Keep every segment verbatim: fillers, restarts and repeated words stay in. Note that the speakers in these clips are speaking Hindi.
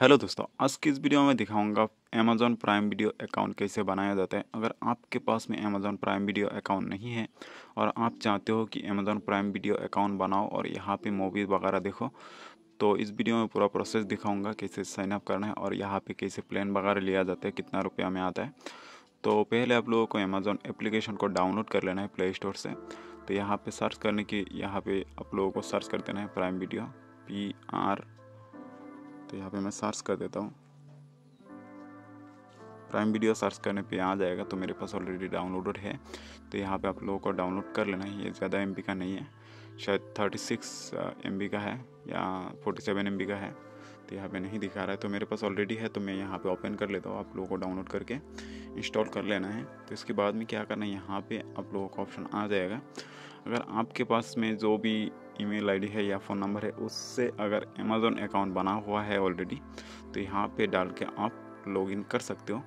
हेलो दोस्तों, आज की इस वीडियो में दिखाऊंगा अमेज़ॉन प्राइम वीडियो अकाउंट कैसे बनाया जाता है। अगर आपके पास में अमेज़ॉन प्राइम वीडियो अकाउंट नहीं है और आप चाहते हो कि अमेज़ॉन प्राइम वीडियो अकाउंट बनाओ और यहाँ पे मूवीज़ वगैरह देखो, तो इस वीडियो में पूरा प्रोसेस दिखाऊंगा कैसे साइनअप करना है और यहाँ पर कैसे प्लान वगैरह लिया जाता है, कितना रुपया में आता है। तो पहले आप लोगों को अमेज़ॉन एप्लीकेशन को डाउनलोड कर लेना है प्ले स्टोर से। तो यहाँ पर सर्च करने की यहाँ पर आप लोगों को सर्च कर देना है प्राइम वीडियो पी आर। तो यहाँ पे मैं सर्च कर देता हूँ, प्राइम वीडियो सर्च करने पे आ जाएगा। तो मेरे पास ऑलरेडी डाउनलोडेड है, तो यहाँ पे आप लोगों को डाउनलोड कर लेना है। ये ज़्यादा एमबी का नहीं है, शायद छत्तीस एमबी का है या सैंतालीस एमबी का है। तो यहाँ पे नहीं दिखा रहा है, तो मेरे पास ऑलरेडी है, तो मैं यहाँ पे ओपन कर लेता हूँ। आप लोगों को डाउनलोड करके इंस्टॉल कर लेना है। तो इसके बाद में क्या करना है, यहाँ पे आप लोगों का ऑप्शन आ जाएगा। अगर आपके पास में जो भी ईमेल आईडी है या फ़ोन नंबर है, उससे अगर अमेज़ॉन अकाउंट बना हुआ है ऑलरेडी, तो यहाँ पे डाल के आप लॉगिन कर सकते हो।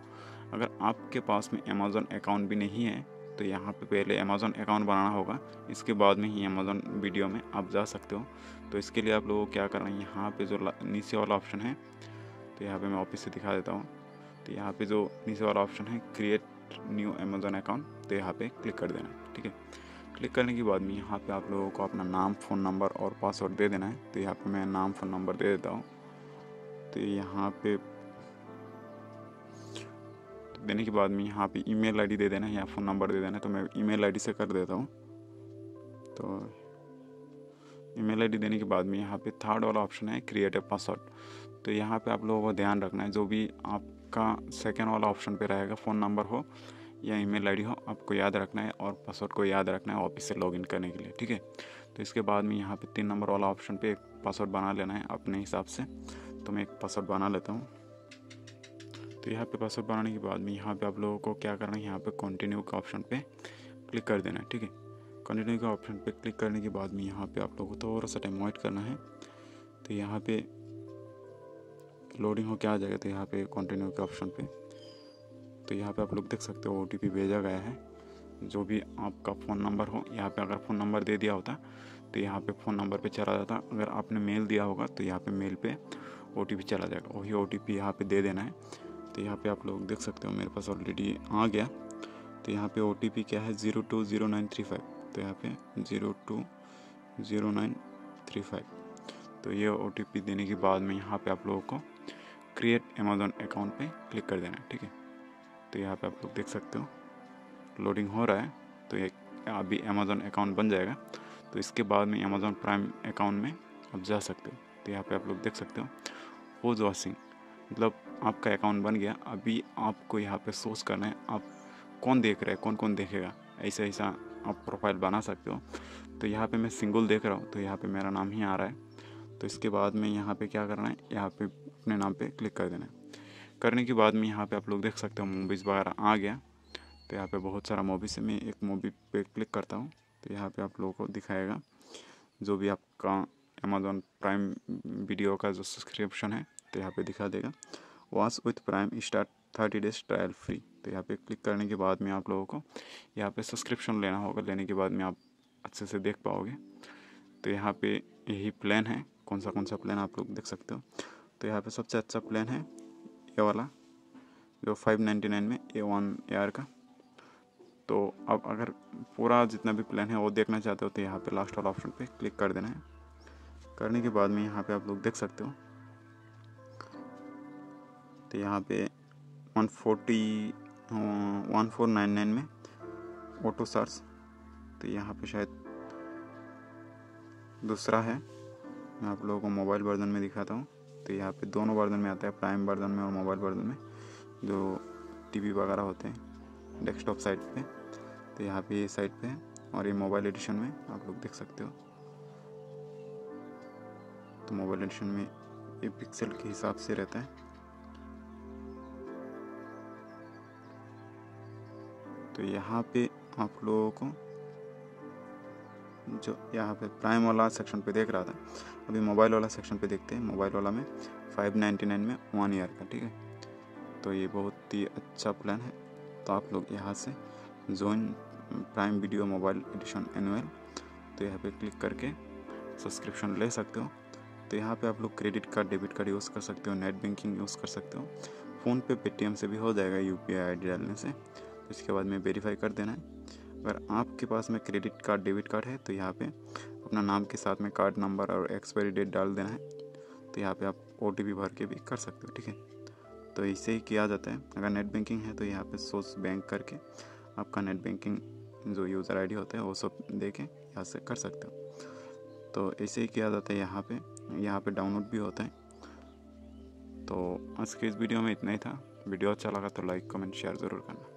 अगर आपके पास में अमेज़ॉन अकाउंट भी नहीं है, तो यहाँ पे पहले अमेज़ॉन अकाउंट बनाना होगा, इसके बाद में ही अमेज़ॉन वीडियो में आप जा सकते हो। तो इसके लिए आप लोगों को क्या करना है, यहाँ पे जो नीचे वाला ऑप्शन है, तो यहाँ पे मैं ऑफिस से दिखा देता हूँ। तो यहाँ पे जो नीचे वाला ऑप्शन है क्रिएट न्यू अमेज़ॉन अकाउंट, तो यहाँ पे क्लिक कर देना है। ठीक है, क्लिक करने के बाद में यहाँ पे आप लोगों को अपना नाम, फ़ोन नंबर और पासवर्ड दे देना है। तो यहाँ पे मैं नाम फ़ोन नंबर दे देता हूँ। तो यहाँ पे देने के बाद में यहाँ पे ईमेल आईडी दे देना है या फ़ोन नंबर दे देना है। तो मैं ईमेल आईडी से कर देता हूँ। तो ईमेल आईडी देने के बाद में यहाँ पे थर्ड वाला ऑप्शन है क्रिएट ए पासवर्ड। तो यहाँ पे आप लोगों को ध्यान रखना है, जो भी आपका सेकेंड वाला ऑप्शन पे रहेगा, फ़ोन नंबर हो या ईमेल आईडी हो, आपको याद रखना है और पासवर्ड को याद रखना है ऑफिस से लॉगिन करने के लिए। ठीक है, तो इसके बाद में यहाँ पे तीन नंबर वाला ऑप्शन पे एक पासवर्ड बना लेना है अपने हिसाब से। तो मैं एक पासवर्ड बना लेता हूँ। तो यहाँ पे पासवर्ड बनाने के बाद में यहाँ पे आप लोगों को क्या करना है, यहाँ पे कंटिन्यू का ऑप्शन पे क्लिक कर देना है। ठीक है, कंटिन्यू का ऑप्शन पे क्लिक करने के बाद में यहाँ पे आप लोगों को थोड़ा सा टाइम वेट करना है। तो यहाँ पे लोडिंग हो क्या आ जाएगा। तो यहाँ पे कंटिन्यू के ऑप्शन पे, तो यहाँ पे आप लोग देख सकते हो ओटीपी भेजा गया है, जो भी आपका फ़ोन नंबर हो। यहाँ पे अगर फ़ोन नंबर दे दिया होता तो यहाँ पे फ़ोन नंबर पे चला जाता। अगर आपने मेल दिया होगा तो यहाँ पे मेल पे ओटीपी चला जाएगा, वही ओटीपी यहाँ पे दे देना है। तो यहाँ पे आप लोग देख सकते हो मेरे पास ऑलरेडी आ गया। तो यहाँ पे ओटीपी क्या है, zero two zero nine three five. तो यहाँ पे zero two zero nine three five. तो ये ओटीपी देने के बाद में यहाँ पे आप लोगों को क्रिएट अमेज़ॉन अकाउंट पे क्लिक कर देना है। ठीक है, तो यहाँ पे आप लोग देख सकते हो लोडिंग हो रहा है। तो ये अभी अमेज़ॉन अकाउंट बन जाएगा। तो इसके बाद में अमेज़ॉन प्राइम अकाउंट में आप जा सकते हो। तो यहाँ पे आप लोग देख सकते हो होज वॉशिंग, मतलब आपका अकाउंट बन गया। अभी आपको यहाँ पे सोच करना है आप कौन देख रहे हैं, कौन कौन देखेगा। ऐसा ऐसा आप प्रोफाइल बना सकते हो। तो यहाँ पर मैं सिंगल देख रहा हूँ, तो यहाँ पर मेरा नाम ही आ रहा है। तो इसके बाद में यहाँ पर क्या करना है, यहाँ पर अपने नाम पर क्लिक कर देना है। करने के बाद में यहाँ पे आप लोग देख सकते हो मूवीज़ वगैरह आ गया। तो यहाँ पे बहुत सारा मूवीज़ है। मैं एक मूवी पे क्लिक करता हूँ, तो यहाँ पे आप लोगों को दिखाएगा जो भी आपका अमेज़ॉन प्राइम वीडियो का जो सब्सक्रिप्शन है। तो यहाँ पे दिखा देगा watch with prime start thirty days trial free. तो यहाँ पे क्लिक करने के बाद में आप लोगों को यहाँ पर सब्सक्रिप्शन लेना होगा। लेने के बाद में आप अच्छे से देख पाओगे। तो यहाँ पर यही प्लान है, कौन सा कौन सा प्लान आप लोग देख सकते हो। तो यहाँ पर सबसे अच्छा प्लान है ये वाला, जो फाइव नाइन्टी नाइन में ए वन एयर का। तो अब अगर पूरा जितना भी प्लान है वो देखना चाहते हो, तो यहाँ पे लास्ट वाला ऑप्शन पे क्लिक कर देना है। करने के बाद में यहाँ पे आप लोग देख सकते हो, तो यहाँ पे one forty one four nine nine में ऑटो सर्च। तो यहाँ पे शायद दूसरा है, मैं आप लोगों को मोबाइल वर्जन में दिखाता हूँ। तो यहाँ पे दोनों वर्जन में आता है, प्राइम वर्जन में और मोबाइल वर्जन में, जो टीवी वगैरह होते हैं डेस्कटॉप साइट पे। तो यहाँ पे ये साइट पे और ये मोबाइल एडिशन में आप लोग देख सकते हो। तो मोबाइल एडिशन में ये पिक्सल के हिसाब से रहता है। तो यहाँ पे आप लोगों को जो यहाँ पे प्राइम वाला सेक्शन पे देख रहा था, अभी मोबाइल वाला सेक्शन पे देखते हैं। मोबाइल वाला में फाइव नाइन्टी नाइन में वन ईयर का। ठीक है, तो ये बहुत ही अच्छा प्लान है। तो आप लोग यहाँ से join prime video mobile edition annual, तो यहाँ पे क्लिक करके सब्सक्रिप्शन ले सकते हो। तो यहाँ पे आप लोग credit card debit card use कर सकते हो, नेट बैंकिंग यूज़ कर सकते हो, फ़ोनपे पेटीएम से भी हो जाएगा U P I I D डालने से। तो इसके बाद में वेरीफाई कर देना है। अगर आपके पास में क्रेडिट कार्ड डेबिट कार्ड है तो यहाँ पे अपना नाम के साथ में कार्ड नंबर और एक्सपायरी डेट डाल देना है। तो यहाँ पे आप ओटीपी भर के भी कर सकते हो, ठीक है। तो इसे ही किया जाता है। अगर नेट बैंकिंग है तो यहाँ पे सोर्स बैंक करके आपका नेट बैंकिंग जो यूज़र आईडी होता है वो सब दे के यहाँ से कर सकते हो। तो ऐसे ही किया जाता है। यहाँ पर यहाँ पर डाउनलोड भी होता है। तो आज के इस वीडियो में इतना ही था। वीडियो अच्छा लगा तो लाइक कमेंट शेयर ज़रूर करना।